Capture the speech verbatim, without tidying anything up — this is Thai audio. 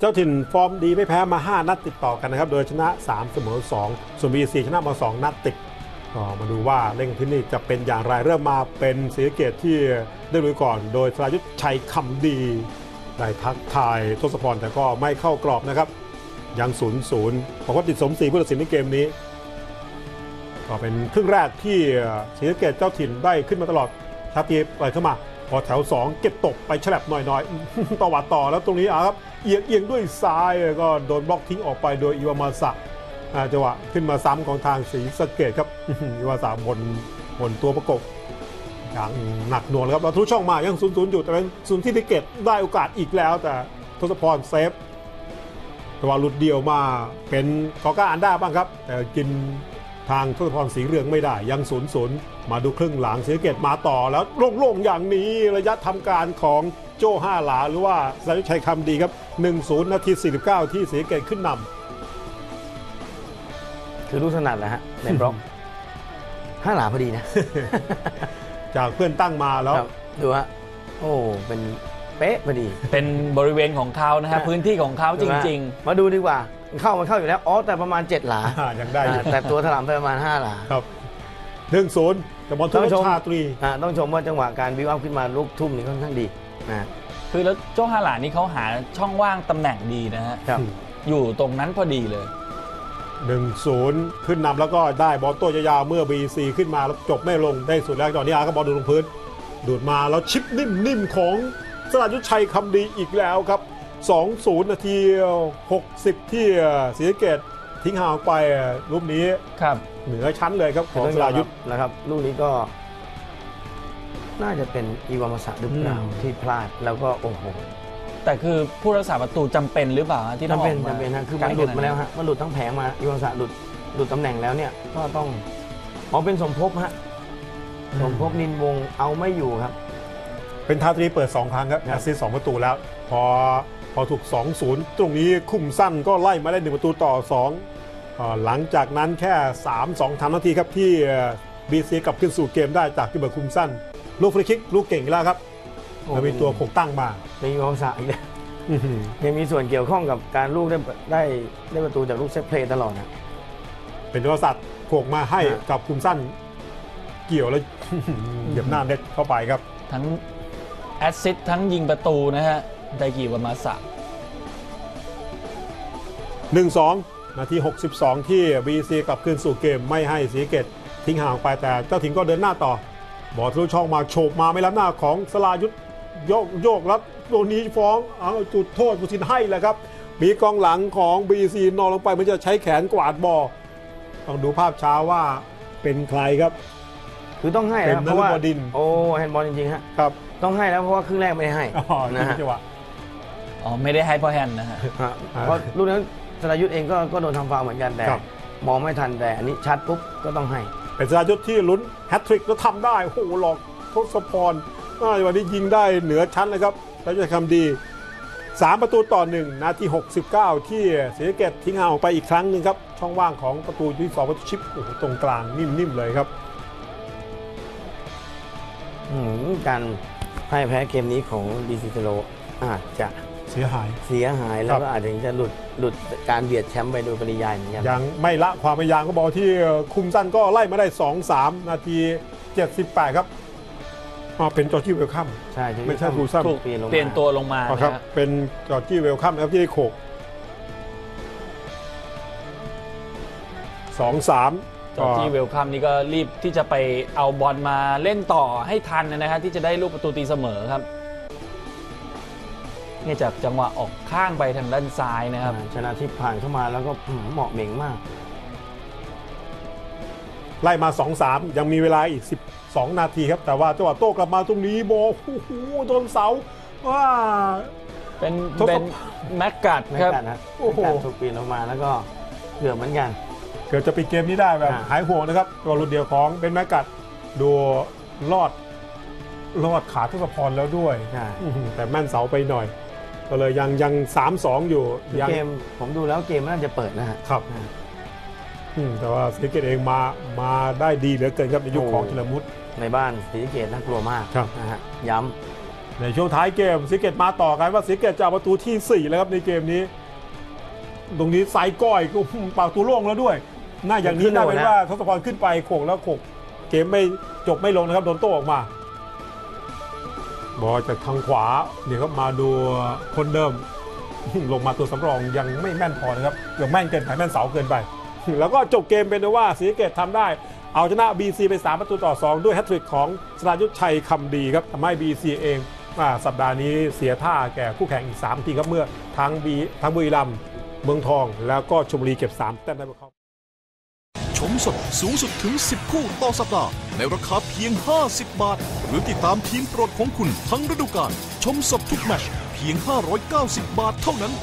เจ้าถิ่นฟอร์มดีไม่แพ้มาห้านัดติดต่อกันนะครับโดยชนะสามเสมอสองส่วนบีซีชนะมาสองนัดติดก็มาดูว่าเล่นที่นี่จะเป็นอย่างไรเริ่มมาเป็นศรีสะเกษที่ได้ลุยก่อนโดยสรายุทธชัยคำดีได้ทักทายทศพรแต่ก็ไม่เข้ากรอบนะครับยัง ศูนย์ ศูนย์ ของวัดติดสมศรีผู้ตัดสินในเกมนี้ก็เป็นครึ่งแรกที่ศรีสะเกษเจ้าถิ่นได้ขึ้นมาตลอดทัพพีปล่อยเข้ามาพอแถวสองเก็บตกไปฉลับหน่อยๆต่อวัดต่อแล้วตรงนี้อ่ะครับเอียงเอียงด้วยซ้ายก็โดนบล็อกทิ้งออกไปโดยอิวามาสะจังหวะขึ้นมาซ้ำของทางศรีสะเกษครับอิวามาสะบนบนตัวประกบอย่างหนักหน่วงครับเราทุกช่องมายัง ศูนย์ ศูนย์ อยู่แต่เป็นศูนย์ที่ศรีสะเกษได้โอกาสอีกแล้วแต่ทศพรเซฟแต่ว่าหลุดเดียวมาเป็นกอก้าอันด้าบ้างครับแต่กินทางทศพรสีเรืองไม่ได้ยัง ศูนย์ ศูนย์ มาดูครึ่งหลังศรีสะเกษมาต่อแล้วโล่งๆอย่างนี้ระยะทำการของโจ้ห้าหลาหรือว่าสรายุทธชัยคำดีครับ หนึ่ง ศูนย์ นาที สี่สิบเก้า ที่ศรีสะเกษขึ้นนำคือลูกถนัดแหละฮะในบล็อกห้าหลาพอดีนะจากเพื่อนตั้งมาแล้วดูฮะโอ้เป็นเป๊ะพอดีเป็นบริเวณของเขานะฮะพื้นที่ของเขาจริงๆมาดูดีกว่าเข้ามันเข้าอยู่แล้วอ๋อแต่ประมาณเจ็ดหลายังได้แต่ตัวถลำประมาณห้าหลาครับหนึ่งศูนย์กับบอลทุ่งชาตรีต้องชมว่าจังหวะการบิวอัพขึ้นมาลูกทุ่มนี่ค่อนข้างดีนะคือแล้วโจ้ห้าหลานี่เขาหาช่องว่างตำแหน่งดีนะฮะอยู่ตรงนั้นพอดีเลย หนึ่ง ศูนย์ ขึ้นนำแล้วก็ได้บอลตัวยาวๆเมื่อ บี ซี ขึ้นมาแล้วจบไม่ลงได้สุดแรกตอนนี้อาก็บอลดูลงพื้นดูดมาแล้วชิปนิ่มๆของสรายุทธชัยคำดีอีกแล้วครับ สอง ศูนย์ นาทีหกสิบที่ศรีสะเกษทิ้งห่างไปรูปนี้ครับเหนือชั้นเลยครับของสรายุทธนะครับลูกนี้ก็น่าจะเป็นอีวามาสะดุบดาวที่พลาดแล้วก็โอ้โหแต่คือผู้รักษาประตูจำเป็นหรือเปล่าที่ต้องจำเป็นจำเป็นนะคือมันหลุดมาแล้วฮะมันหลุดทั้งแผงมาอีวามาสะหลุดหลุดตำแหน่งแล้วเนี่ยก็ต้องอ๋อเป็นสมภพฮะสมภพนินวงเอาไม่อยู่ครับเป็นท่าตรีเปิดสองครั้งครับแอสซิสต์สองประตูแล้วพอพอถูก สอง ศูนย์ ตรงนี้คุ้มสั้นก็ไล่มาได้หนึ่งประตูต่อสองหลังจากนั้นแค่ สาม สอง นาทีครับที่บีซีกลับขึ้นสู่เกมได้จากที่เบิร์ดคุ้มสั้นลูกฟรีคิกลูกเก่งแล้วครับแล้วมีตัวคงตั้งมาเป็นกองสายนะยังมีส่วนเกี่ยวข้องกับการลูกได้ได้ได้ประตูจากลูกเซฟเพลย์ตลอดนะเป็นกองสัตว์โขกมาให้กับคุ้มสั้นเกี่ยวแล้วเหยียบหน้าเด็ดเข้าไปครับทั้งแอสซิสทั้งยิงประตูนะฮะไดกิวามาสะ หนึ่ง สอง นาทีหกสิบสองที่ บี ซี กลับคืนสู่เกมไม่ให้ศรีสะเกษทิ้งห่างไปแต่เจ้าถิ่นก็เดินหน้าต่อบอลทะลุช่องมาโฉบมาไม่ล้ำหน้าของสรายุทธโยกโยกแล้วตัวนี้ฟ้องเอาจุดโทษผู้ตัดสินให้แหละครับมีกองหลังของ บี ซี นอนลงไปมันจะใช้แขนกวาดบอลต้องดูภาพช้าว่าเป็นใครครับคือต้องให้นะเพราะว่าโอ้แฮนด์บอลจริงๆฮะครับต้องให้แล้วเพราะว่าครึ่งแรกไม่ได้ให้นะฮะอ๋อไม่ได้ให้เพราะแฮนด์นะฮะเพราะลูกนั้นสรายุทธเองก็ก็โดนทำฟาวล์เหมือนกันแต่มองไม่ทันแต่อันนี้ชัดปุ๊บก็ต้องให้เป็นสรายุทธที่ลุ้นแฮตทริกแล้วทำได้โอ้โหหลอกทศพรวันนี้ยิงได้เหนือชั้นเลยครับสรายุทธคำดีสามประตูต่อหนึ่งนาทีหกสิบเก้าที่ศรีสะเกษทิ้งห่างออกไปอีกครั้งหนึ่งครับช่องว่างของประตูที่สองประตูชิปโอ้โหตรงกลางนิ่มๆเลยครับการให้แพ้เกมนี้ของบีซีเทโรอาจจะเสียหายเสียหายแล้วก็อาจจะหลุดหลุดการเบียดแชมป์ไปโดยปริยายเหมือนกันยังไม่ละความพยายามก็บอลที่คุมสั้นก็ไล่มาได้ สอง สาม นาทีเจ็ดสิบแปดครับมาเป็นจอร์จี้เวลคัมใช่ไม่ใช่คุมสั้นเปลี่ยนตัวลงมาครับเป็นจอร์จี้เวลคัมนะครับที่ได้โขก สอง สามที่เวลคัมนี่ก็รีบที่จะไปเอาบอลมาเล่นต่อให้ทันนะฮะที่จะได้ลูกประตูตีเสมอครับนี่จากจังหวะออกข้างไปทางด้านซ้ายนะครับชนะที่ผ่านเข้ามาแล้วก็เหมาะเหม่งมากไล่มา สอง สาม ยังมีเวลาอีกสิบสองนาทีครับแต่ว่าจังหวะโต้กลับมาตรงนี้บอลโอ้โหโดนเสาว่าเป็นเป็นแม็กกัดครับโอ้โหถูกปีนออกมาแล้วก็เกือบเหมือนกันเกือบจะปิดเกมนี้ได้แบบหายห่วงนะครับตัวรุ่นเดียวของเป็นแม็กกัดดูลอดลอดขาทศพรแล้วด้วยแต่แม่นเสาไปหน่อยก็เลยยังยัง สาม สอง อยู่เกมผมดูแล้วเกมน่าจะเปิดนะฮะครับแต่ว่าศรีสะเกษเองมามาได้ดีเหลือเกินครับในยุคของธีรมุตในบ้านศรีสะเกษน่ากลัวมากนะฮะย้ำ ในช่วงท้ายเกมซิเกตมาต่อกันว่าซิเกตจะเอาประตูที่สี่แล้วครับในเกมนี้ตรงนี้ไซก้อยก็ประตูโล่งแล้วด้วยน่าอย่างนี้น่าเป็นว่าทศพรขึ้นไปโขกแล้วโขกเกมไม่จบไม่ลงนะครับโดนโต้ออกมาบอลจากทางขวาเดี๋ยวครับมาดูคนเดิมลงมาตัวสำรองยังไม่แม่นพอนะครับเกือบแม่นเกินไปแม่นเสาเกินไปแล้วก็จบเกมเป็นว่าศรีสะเกษทำได้เอาชนะ บี ซี ไปสามประตูต่อสองด้วยแฮตทริกของสรายุทธชัยคำดีครับทำให้ บี ซี เองสัปดาห์นี้เสียท่าแก่คู่แข่งอีกสามทีครับเมื่อทั้งบีทั้งบุรีรัมย์เมืองทองแล้วก็ชลบุรีเก็บสามแต้มได้พวกเขาชมสดสูงสุดถึงสิบคู่ต่อสัปดาห์ในราคาเพียงห้าสิบบาทหรือติดตามทีมโปรดของคุณทั้งฤดูกาลชมสดทุกแมตช์เพียงห้าร้อยเก้าสิบบาทเท่านั้น